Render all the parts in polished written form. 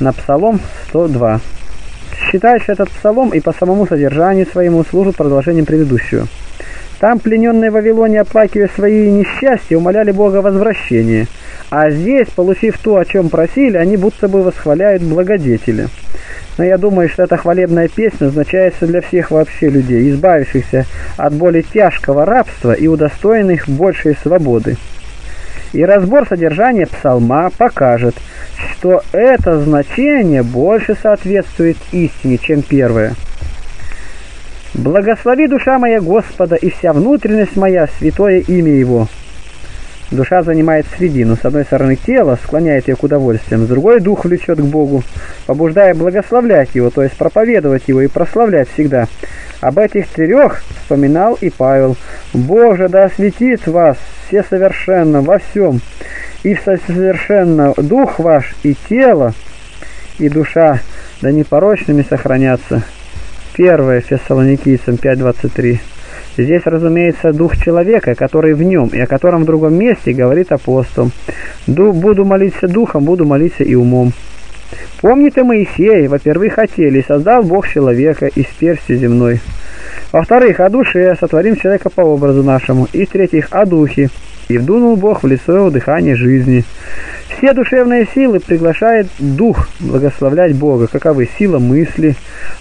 на Псалом 102. Считаю, что этот псалом и по самому содержанию своему служит продолжением предыдущего. Там плененные в Вавилоне, оплакивая свои несчастья, умоляли Бога о возвращении, а здесь, получив то, о чем просили, они будто бы восхваляют благодетеля. Но я думаю, что эта хвалебная песня назначается для всех вообще людей, избавившихся от более тяжкого рабства и удостоенных большей свободы. И разбор содержания псалма покажет, что это значение больше соответствует истине, чем первое. «Благослови, душа моя, Господа, и вся внутренность моя, святое имя Его». Душа занимает средину. С одной стороны тело склоняет ее к удовольствиям, с другой дух влечет к Богу, побуждая благословлять Его, то есть проповедовать Его и прославлять всегда. Об этих трех вспоминал и Павел. «Бог же да осветит вас всесовершенно во всем, и всесовершенно дух ваш, и тело, и душа, да непорочными сохранятся». 1 Фессалоникийцам 5:23. Здесь, разумеется, дух человека, который в нем, и о котором в другом месте говорит апостол. «Буду молиться духом, буду молиться и умом». «Помнит и Моисей, во-первых, о теле, и создал Бог человека из персти земной. Во-вторых, о душе, сотворим человека по образу нашему. И в-третьих, о духе, и вдунул Бог в лицо его дыхание жизни». Все душевные силы приглашает дух благословлять Бога, каковы сила мысли,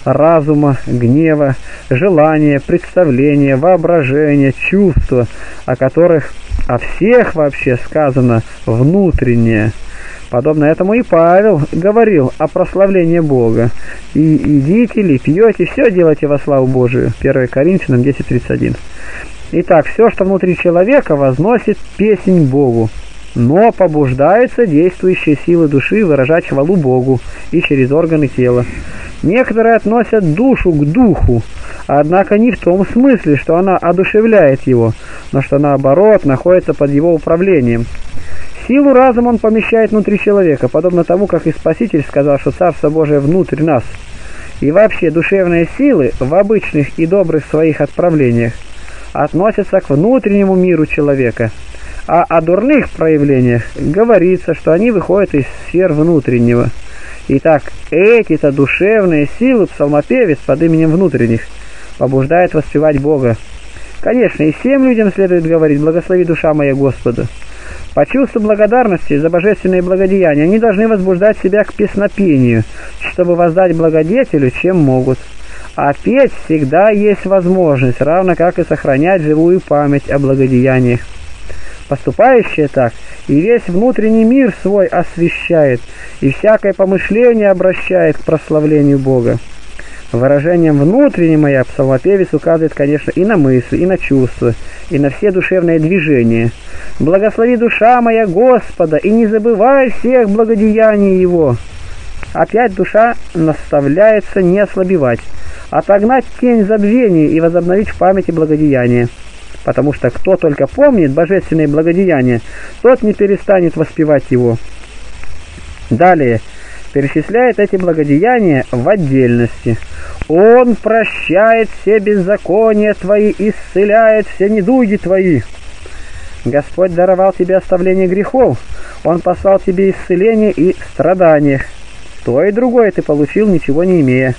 разума, гнева, желания, представления, воображения, чувства, о которых, о всех вообще сказано внутреннее. Подобно этому и Павел говорил о прославлении Бога. «И идите ли, пьете, все делайте во славу Божию». 1 Коринфянам 10:31. Итак, все, что внутри человека, возносит песнь Богу. Но побуждаются действующие силы души выражать хвалу Богу и через органы тела. Некоторые относят душу к духу, однако не в том смысле, что она одушевляет его, но что наоборот находится под его управлением. Силу разума он помещает внутри человека, подобно тому, как и Спаситель сказал, что Царство Божие внутрь нас. И вообще душевные силы в обычных и добрых своих отправлениях относятся к внутреннему миру человека. А о дурных проявлениях говорится, что они выходят из сфер внутреннего. Итак, эти-то душевные силы псалмопевец под именем внутренних побуждает воспевать Бога. Конечно, и всем людям следует говорить «Благослови, душа моя, Господа». По чувству благодарности за божественные благодеяния они должны возбуждать себя к песнопению, чтобы воздать благодетелю, чем могут. А петь всегда есть возможность, равно как и сохранять живую память о благодеяниях. Поступающее так, и весь внутренний мир свой освещает, и всякое помышление обращает к прославлению Бога. Выражением «внутренне моя» псалмопевец указывает, конечно, и на мысли, и на чувства, и на все душевные движения. «Благослови, душа моя, Господа, и не забывай всех благодеяний Его». Опять душа наставляется не ослабевать, отогнать тень забвения и возобновить в памяти благодеяния. Потому что кто только помнит божественные благодеяния, тот не перестанет воспевать его. Далее перечисляет эти благодеяния в отдельности. «Он прощает все беззакония твои, исцеляет все недуги твои. Господь даровал тебе оставление грехов, Он послал тебе исцеление и страдания. То и другое ты получил, ничего не имея.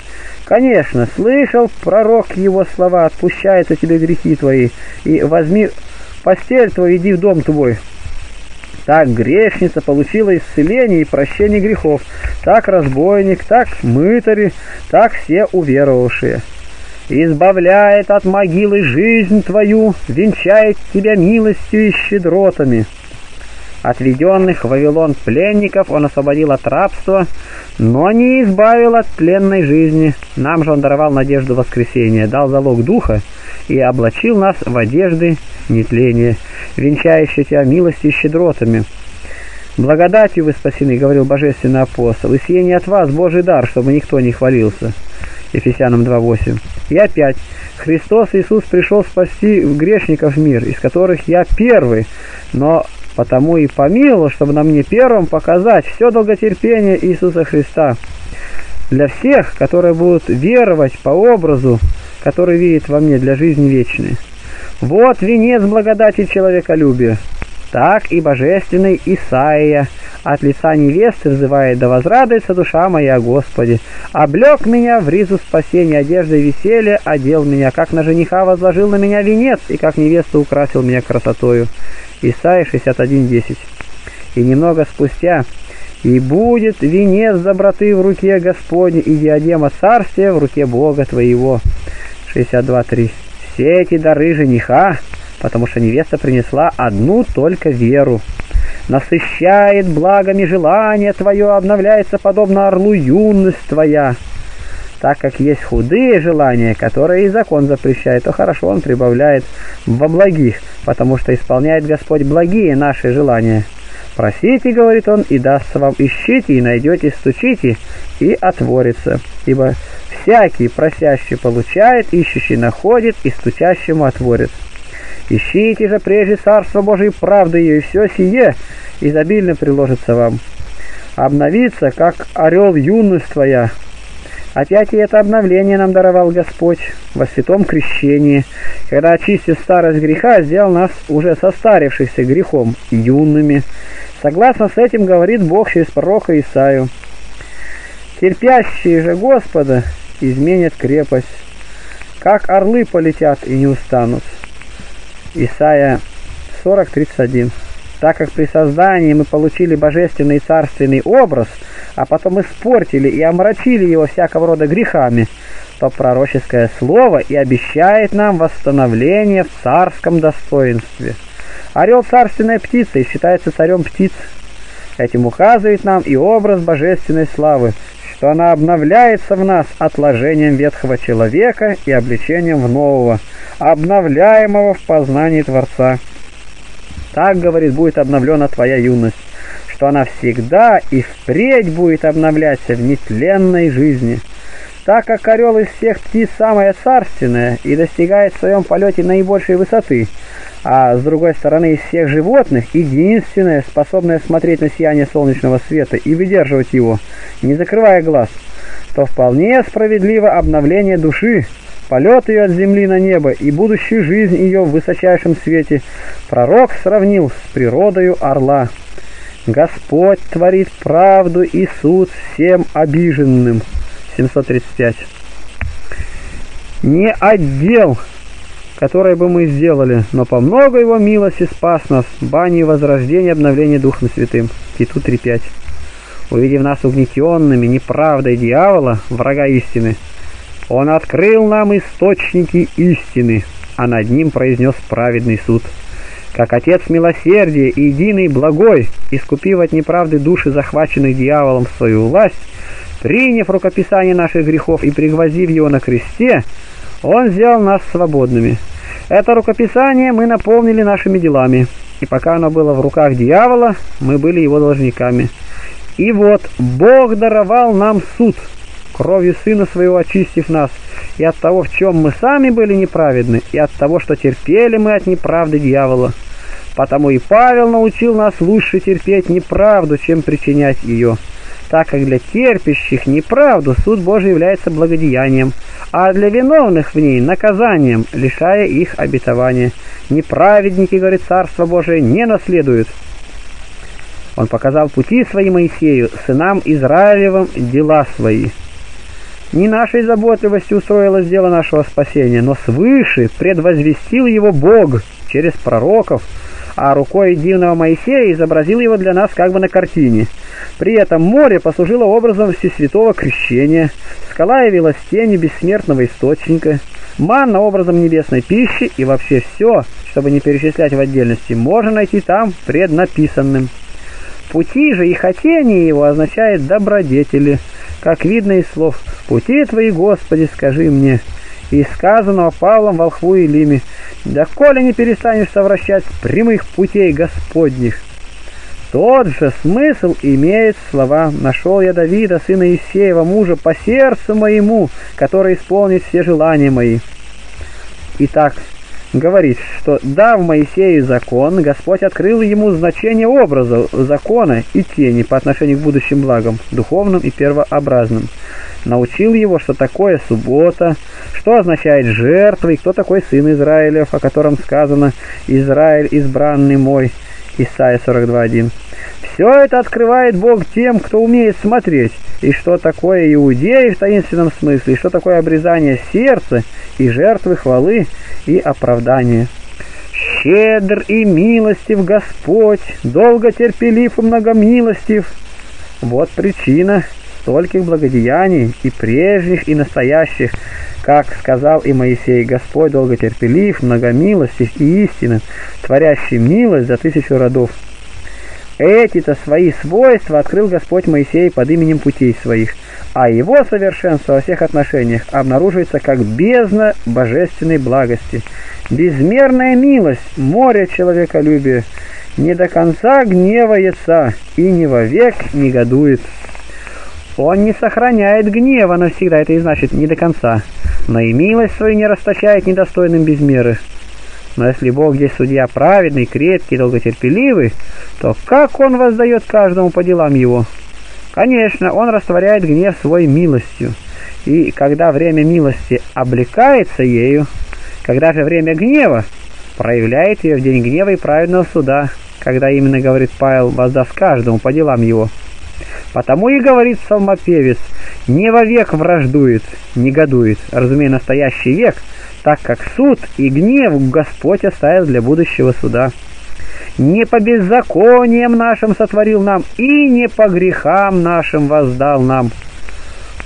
Конечно, слышал пророк его слова, отпущаются тебе грехи твои, и возьми постель твою, иди в дом твой. Так грешница получила исцеление и прощение грехов, так разбойник, так мытари, так все уверовавшие. Избавляет от могилы жизнь твою, венчает тебя милостью и щедротами». Отведенных в Вавилон пленников Он освободил от рабства, но не избавил от тленной жизни. Нам же Он даровал надежду воскресения, дал залог духа и облачил нас в одежды нетления, венчающие тебя милостью и щедротами. «Благодатью вы спасены», — говорил божественный апостол, — «и сие не от вас Божий дар, чтобы никто не хвалился». Ефесянам 2:8. И опять: «Христос Иисус пришел спасти грешников в мир, из которых я первый, но потому и помиловал, чтобы на мне первым показать все долготерпение Иисуса Христа для всех, которые будут веровать по образу, который видит во мне, для жизни вечной. Вот венец благодати человеколюбия». Так и божественный Исаия от лица невесты взывает: «Да возрадуется душа моя, Господи! Облег меня в ризу спасения, одежды веселья одел меня, как на жениха возложил на меня венец, и как невесту украсил меня красотою». Исаия 61:10. И немного спустя: «И будет венец доброты в руке Господне, и диадема царствия в руке Бога твоего». 62:3. Все эти дары жениха, потому что невеста принесла одну только веру. «Насыщает благами желание твое, обновляется подобно орлу юность твоя». Так как есть худые желания, которые и закон запрещает, то хорошо он прибавляет во благих, потому что исполняет Господь благие наши желания. «Просите, — говорит он, — и дастся вам, ищите, и найдете, стучите, и отворится. Ибо всякий просящий получает, ищущий находит, и стучащему отворит. Ищите же прежде Царство Божие и правду ее, и все сие изобильно приложится вам. Обновиться, как орел юность твоя». Опять и это обновление нам даровал Господь во святом крещении, когда, очистив старость греха, сделал нас уже состарившихся грехом юными. Согласно с этим говорит Бог через пророка Исаию: «Терпящие же Господа изменят крепость, как орлы полетят и не устанут». Исайя 40:31. Так как при создании мы получили божественный и царственный образ, а потом испортили и омрачили его всякого рода грехами, то пророческое слово и обещает нам восстановление в царском достоинстве. Орел – царственная птица и считается царем птиц. Этим указывает нам и образ божественной славы, что она обновляется в нас отложением ветхого человека и облечением в нового, обновляемого в познании Творца. Так, говорит, будет обновлена твоя юность, что она всегда и впредь будет обновляться в нетленной жизни. Так как орел из всех птиц самая царственная и достигает в своем полете наибольшей высоты, а с другой стороны из всех животных единственная, способная смотреть на сияние солнечного света и выдерживать его, не закрывая глаз, то вполне справедливо обновление души, полет ее от земли на небо и будущую жизнь ее в высочайшем свете пророк сравнил с природою орла. «Господь творит правду и суд всем обиженным». 735. «Не отдел, который бы мы сделали, но по много его милости спас нас, бани возрождения, обновления Духом Святым». Титу 3:5. «Увидев нас угнетенными неправдой дьявола, врага истины, Он открыл нам источники истины, а над ним произнес праведный суд. Как Отец милосердия и единый благой, искупив от неправды души, захваченных дьяволом в свою власть, приняв рукописание наших грехов и пригвоздив его на кресте, Он сделал нас свободными. Это рукописание мы наполнили нашими делами, и пока оно было в руках дьявола, мы были его должниками. И вот Бог даровал нам суд, кровью Сына Своего очистив нас, и от того, в чем мы сами были неправедны, и от того, что терпели мы от неправды дьявола. Потому и Павел научил нас лучше терпеть неправду, чем причинять ее, так как для терпящих неправду суд Божий является благодеянием, а для виновных в ней наказанием, лишая их обетования. Неправедники, говорит, Царство Божие не наследуют. Он показал пути свои Моисею, сынам Израилевым дела свои». Не нашей заботливостью устроилось дело нашего спасения, но свыше предвозвестил его Бог через пророков, а рукой дивного Моисея изобразил его для нас как бы на картине. При этом море послужило образом всесвятого крещения, скала явилась тенью бессмертного источника, манна образом небесной пищи, и вообще все, чтобы не перечислять в отдельности, можно найти там преднаписанным. Пути же и хотение его означает добродетели, как видно из слов: «Пути твои, Господи, скажи мне», и сказанного Павлом волхву Илиме: «Доколе не перестанешь совращать с прямых путей Господних». Тот же смысл имеет слова: «Нашел я Давида, сына Иессеева, мужа по сердцу моему, который исполнит все желания мои». Итак, говорит, что дав Моисею закон, Господь открыл ему значение образа, закона и тени по отношению к будущим благам, духовным и первообразным. Научил его, что такое суббота, что означает жертва и кто такой сын Израилев, о котором сказано: «Израиль избранный мой». Исаия 42:1. Все это открывает Бог тем, кто умеет смотреть, и что такое иудеи в таинственном смысле, и что такое обрезание сердца, и жертвы хвалы, и оправдание. «Щедр и милостив Господь, долго терпелив и многомилостив». Вот причина стольких благодеяний, и прежних, и настоящих, как сказал и Моисей: «Господь долготерпелив, многомилостив и истинен, творящий милость за тысячу родов». Эти-то свои свойства открыл Господь Моисею под именем путей своих, а его совершенство во всех отношениях обнаруживается как бездна божественной благости, безмерная милость, море человеколюбия, не до конца гневается и не вовек негодует. Он не сохраняет гнева навсегда, это и значит не до конца, но и милость свою не расточает недостойным без меры. Но если Бог есть судья праведный, крепкий, долготерпеливый, то как Он воздает каждому по делам его? Конечно, Он растворяет гнев свой милостью, и когда время милости облекается ею, когда же время гнева, проявляет ее в день гнева и праведного суда, когда именно, говорит Павел, воздаст каждому по делам его. Потому и говорит псалмопевец: «Не вовек враждует, негодует», разумея настоящий век, так как суд и гнев Господь оставил для будущего суда. «Не по беззакониям нашим сотворил нам, и не по грехам нашим воздал нам».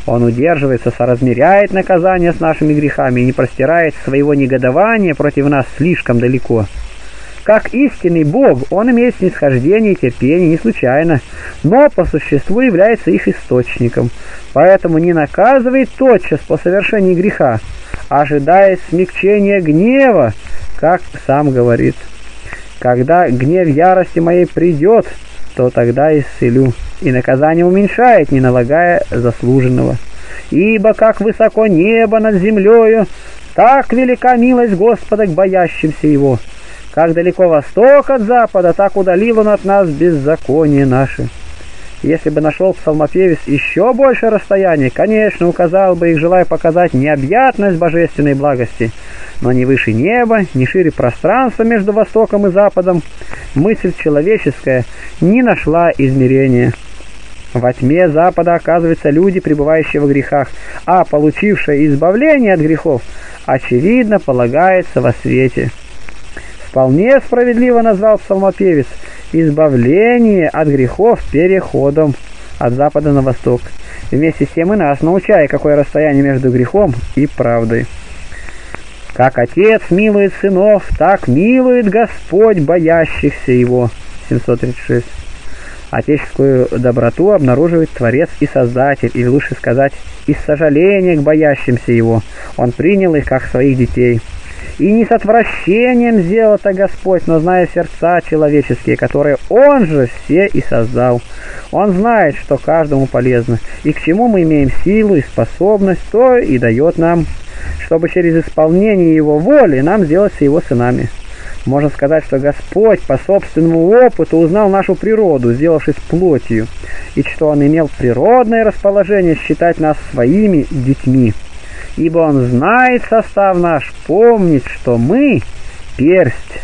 Он удерживается, соразмеряет наказание с нашими грехами и не простирает своего негодования против нас слишком далеко. Как истинный Бог, Он имеет снисхождение и терпение не случайно, но по существу является их источником, поэтому не наказывает тотчас по совершении греха, ожидая смягчения гнева, как сам говорит: «Когда гнев ярости моей придет, то тогда исцелю, и наказание уменьшает, не налагая заслуженного. Ибо как высоко небо над землею, так велика милость Господа к боящимся Его. Как далеко восток от запада, так удалил Он от нас беззаконие наше». Если бы нашел псалмопевец еще больше расстояния, конечно, указал бы их, желая показать необъятность божественной благости, но ни выше неба, ни шире пространства между востоком и западом мысль человеческая не нашла измерения. Во тьме запада оказываются люди, пребывающие во грехах, а получившие избавление от грехов, очевидно, полагается во свете. Вполне справедливо назвал псалмопевец избавление от грехов переходом от запада на восток, вместе с тем и нас научая, какое расстояние между грехом и правдой. «Как Отец милует сынов, так милует Господь боящихся Его» 736. Отеческую доброту обнаруживает Творец и Создатель, или лучше сказать, из сожаления к боящимся Его. Он принял их как своих детей. «И не с отвращением сделал это Господь, но зная сердца человеческие, которые Он же все и создал». Он знает, что каждому полезно, и к чему мы имеем силу и способность, то и дает нам, чтобы через исполнение Его воли нам сделаться Его сынами. Можно сказать, что Господь по собственному опыту узнал нашу природу, сделавшись плотью, и что Он имел природное расположение считать нас своими детьми. Ибо Он знает состав наш, помнит, что мы – персть.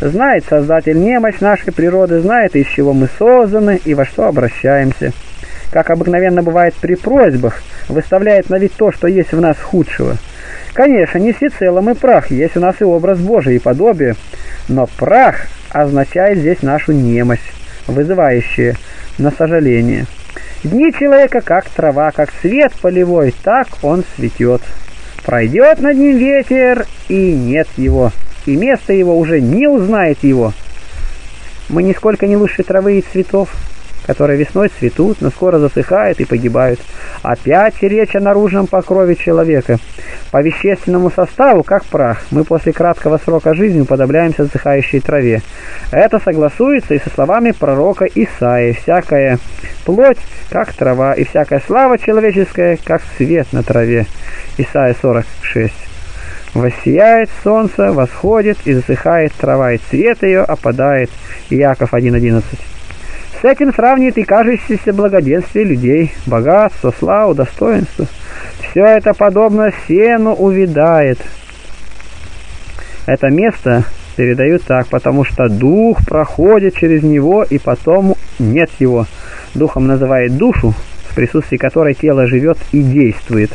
Знает Создатель немощь нашей природы, знает, из чего мы созданы и во что обращаемся. Как обыкновенно бывает при просьбах, выставляет на вид то, что есть в нас худшего. Конечно, не всецело мы прах, есть у нас и образ Божий, и подобие, но прах означает здесь нашу немощь, вызывающую на сожаление. Дни человека как трава, как цвет полевой, так он цветет. Пройдет над ним ветер, и нет его, и место его уже не узнает его. Мы нисколько не лучше травы и цветов, которые весной цветут, но скоро засыхают и погибают. Опять речь о наружном покрове человека. По вещественному составу, как прах, мы после краткого срока жизни уподобляемся засыхающей траве. Это согласуется и со словами пророка Исаии: «Всякая плоть, как трава, и всякая слава человеческая, как цвет на траве» Исаия 46. «Воссияет солнце, восходит, и засыхает трава, и цвет ее опадает» Иаков 1:11. С этим сравнивает и кажущееся благоденствие людей, богатство, славу, достоинство. Все это подобно сену увядает. Это место передают так: потому что дух проходит через него, и потом нет его. Духом называет душу, в присутствии которой тело живет и действует.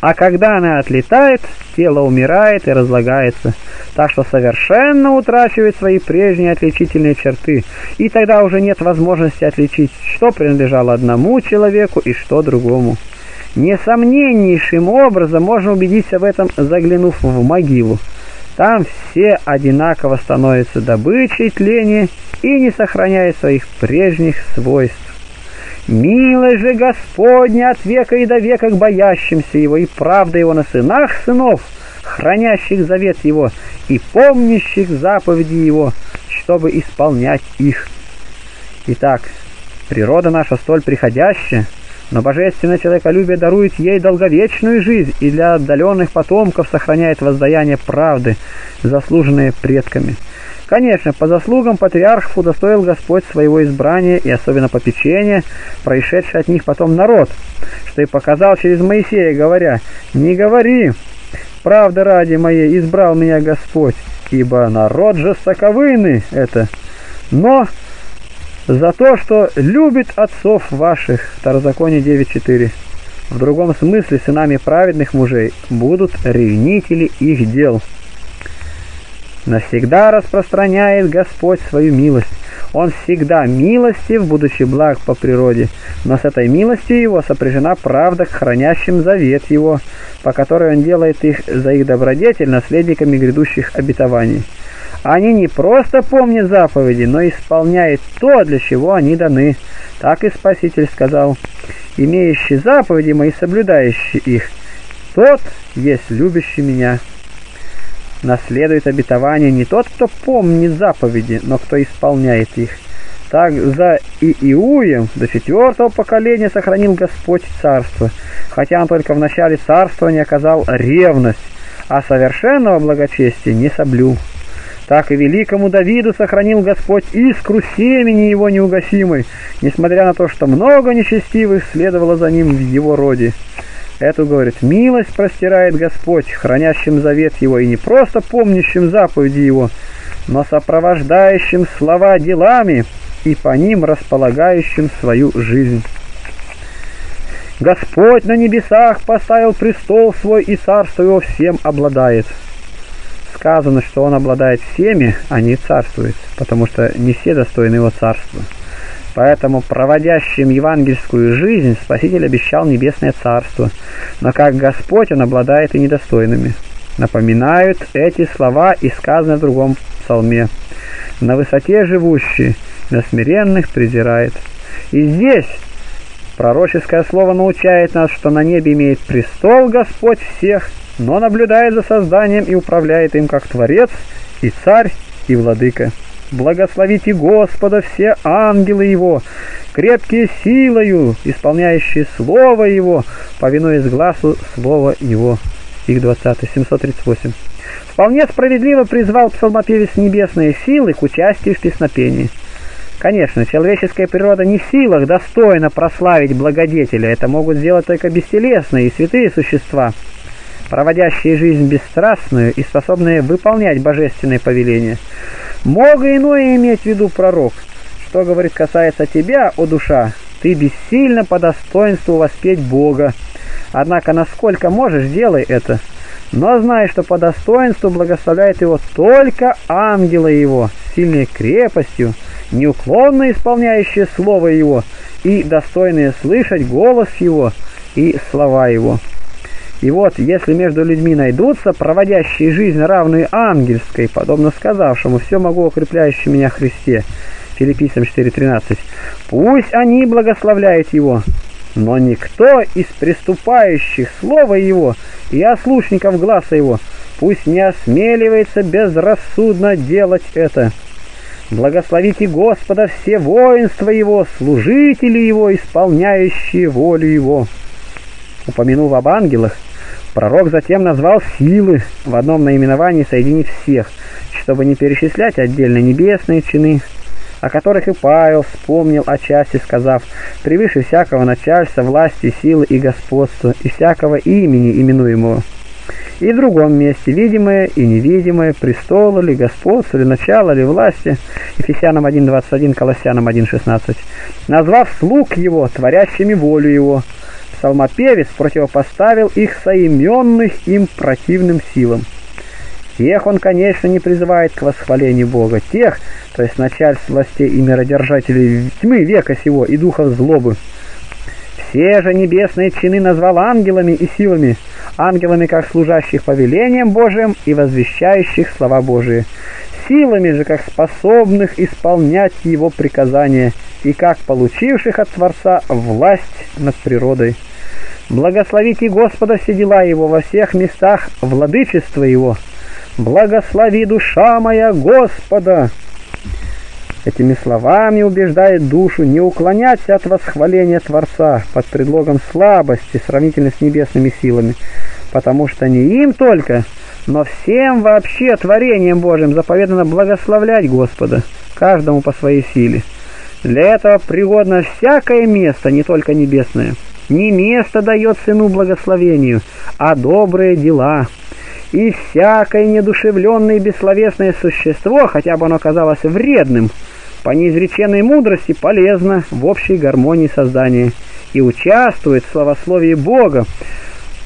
А когда она отлетает, тело умирает и разлагается, так что совершенно утрачивает свои прежние отличительные черты, и тогда уже нет возможности отличить, что принадлежало одному человеку и что другому. Несомненнейшим образом можно убедиться в этом, заглянув в могилу. Там все одинаково становятся добычей тления и не сохраняют своих прежних свойств. «Милость же Господня от века и до века к боящимся Его, и правда Его на сынах сынов, хранящих завет Его и помнящих заповеди Его, чтобы исполнять их». Итак, природа наша столь приходящая, но божественное человеколюбие дарует ей долговечную жизнь и для отдаленных потомков сохраняет воздаяние правды, заслуженное предками. Конечно, по заслугам патриархов удостоил Господь своего избрания и особенно попечения, происшедший от них потом народ, что и показал через Моисея, говоря: «Не говори, правда ради моей избрал меня Господь, ибо народ жестоковыйный это, но за то, что любит отцов ваших». Второзаконие 9.4. В другом смысле сынами праведных мужей будут ревнители их дел. Навсегда распространяет Господь свою милость. Он всегда милостив, будучи благ по природе, но с этой милостью Его сопряжена правда к хранящим завет Его, по которой Он делает их за их добродетель наследниками грядущих обетований. Они не просто помнят заповеди, но исполняют то, для чего они даны. Так и Спаситель сказал: «Имеющий заповеди мои, соблюдающий их, тот есть любящий меня». Наследует обетование не тот, кто помнит заповеди, но кто исполняет их. Так за Ииуем до 4-го поколения сохранил Господь царство, хотя Он только в начале царствования оказал ревность, а совершенного благочестия не соблюл. Так и великому Давиду сохранил Господь искру семени его неугасимой, несмотря на то, что много нечестивых следовало за ним в его роде. Эту, говорит, милость простирает Господь хранящим завет Его и не просто помнящим заповеди Его, но сопровождающим слова делами и по ним располагающим свою жизнь. Господь на небесах поставил престол свой, и царство Его всем обладает. Сказано, что Он обладает всеми, а не царствует, потому что не все достойны Его царства. Поэтому проводящим евангельскую жизнь Спаситель обещал небесное царство, но как Господь Он обладает и недостойными. Напоминают эти слова и сказано в другом псалме: «На высоте живущий, на смиренных презирает». И здесь пророческое слово научает нас, что на небе имеет престол Господь всех, но наблюдает за созданием и управляет им как Творец, и Царь, и Владыка. «Благословите Господа все ангелы Его, крепкие силою, исполняющие Слово Его, повинуясь гласу Слова Его». Стих 20, 738. Вполне справедливо призвал псалмопевец небесные силы к участию в песнопении. Конечно, человеческая природа не в силах достойно прославить благодетеля, это могут сделать только бестелесные и святые существа, проводящие жизнь бесстрастную и способные выполнять божественные повеления. Мог иное иметь в виду пророк, что, говорит, касается тебя, о душа, ты бессильно по достоинству воспеть Бога. Однако, насколько можешь, делай это, но знай, что по достоинству благословляет Его только ангелы Его, сильные крепостью, неуклонно исполняющие Слово Его и достойные слышать голос Его и слова Его. И вот, если между людьми найдутся проводящие жизнь, равную ангельской, подобно сказавшему: «Все могу укрепляющий меня Христе» Филиппийцам 4.13, пусть они благословляют Его, но никто из приступающих слова Его и ослушников гласа Его пусть не осмеливается безрассудно делать это. «Благословите Господа все воинства Его, служители Его, исполняющие волю Его». Упомянув об ангелах, пророк затем назвал силы, в одном наименовании соединив всех, чтобы не перечислять отдельно небесные чины, о которых и Павел вспомнил отчасти, сказав: «Превыше всякого начальства, власти, силы и господства, и всякого имени именуемого». и в другом месте видимые и невидимые, престолы ли, господство ли, начало ли, власти, Ефесянам 1:21, Колоссянам 1:16, назвав слуг его, творящими волю его. Псалмопевец противопоставил их соименных им противным силам. Тех он, конечно, не призывает к восхвалению Бога, тех, то есть начальств властей и миродержателей тьмы века сего и духов злобы. Все же небесные чины назвал ангелами и силами, ангелами как служащих повелением Божиим и возвещающих слова Божии, силами же как способных исполнять его приказания и как получивших от Творца власть над природой. Благословите Господа все дела его, во всех местах владычество его. Благослови, душа моя, Господа! Этими словами убеждает душу не уклоняться от восхваления Творца под предлогом слабости сравнительно с небесными силами, потому что не им только, но всем вообще творением Божьим заповедано благословлять Господа, каждому по своей силе. Для этого пригодно всякое место, не только небесное. Не место дает сыну благословению, а добрые дела. И всякое недушевленное и бессловесное существо, хотя бы оно казалось вредным, по неизреченной мудрости полезно в общей гармонии создания и участвует в славословии Бога,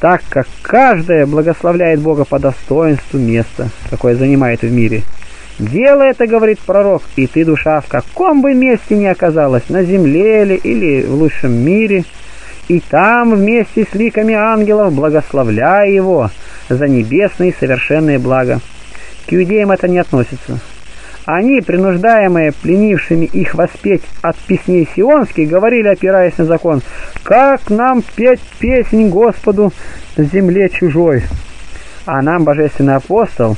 так как каждое благословляет Бога по достоинству места, какое занимает в мире. «Делай это, — говорит пророк, — и ты, душа, в каком бы месте ни оказалась, на земле ли или в лучшем мире, и там вместе с ликами ангелов благословляй его за небесные совершенные блага». К иудеям это не относится. Они, принуждаемые пленившими их воспеть от песней сионских, говорили, опираясь на закон: «Как нам петь песнь Господу в земле чужой?» А нам божественный апостол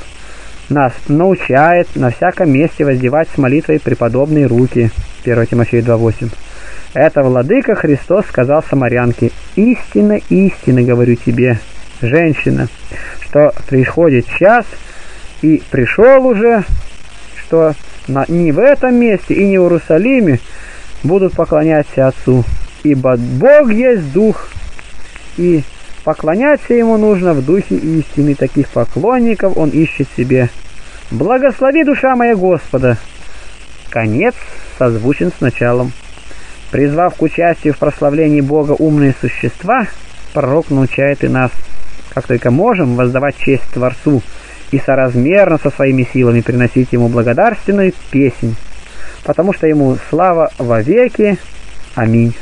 нас научает на всяком месте воздевать с молитвой преподобные руки. 1 Тимофею 2:8. Это владыка Христос сказал самарянке: «Истинно, истинно говорю тебе, женщина, что приходит час, и пришел уже, что не в этом месте и не в Иерусалиме будут поклоняться Отцу, ибо Бог есть Дух, и поклоняться Ему нужно в Духе истины, таких поклонников Он ищет себе. Благослови, душа моя, Господа». Конец созвучен с началом. Призвав к участию в прославлении Бога умные существа, пророк научает и нас, как только можем, воздавать честь Творцу и соразмерно со своими силами приносить Ему благодарственную песнь, потому что Ему слава вовеки. Аминь.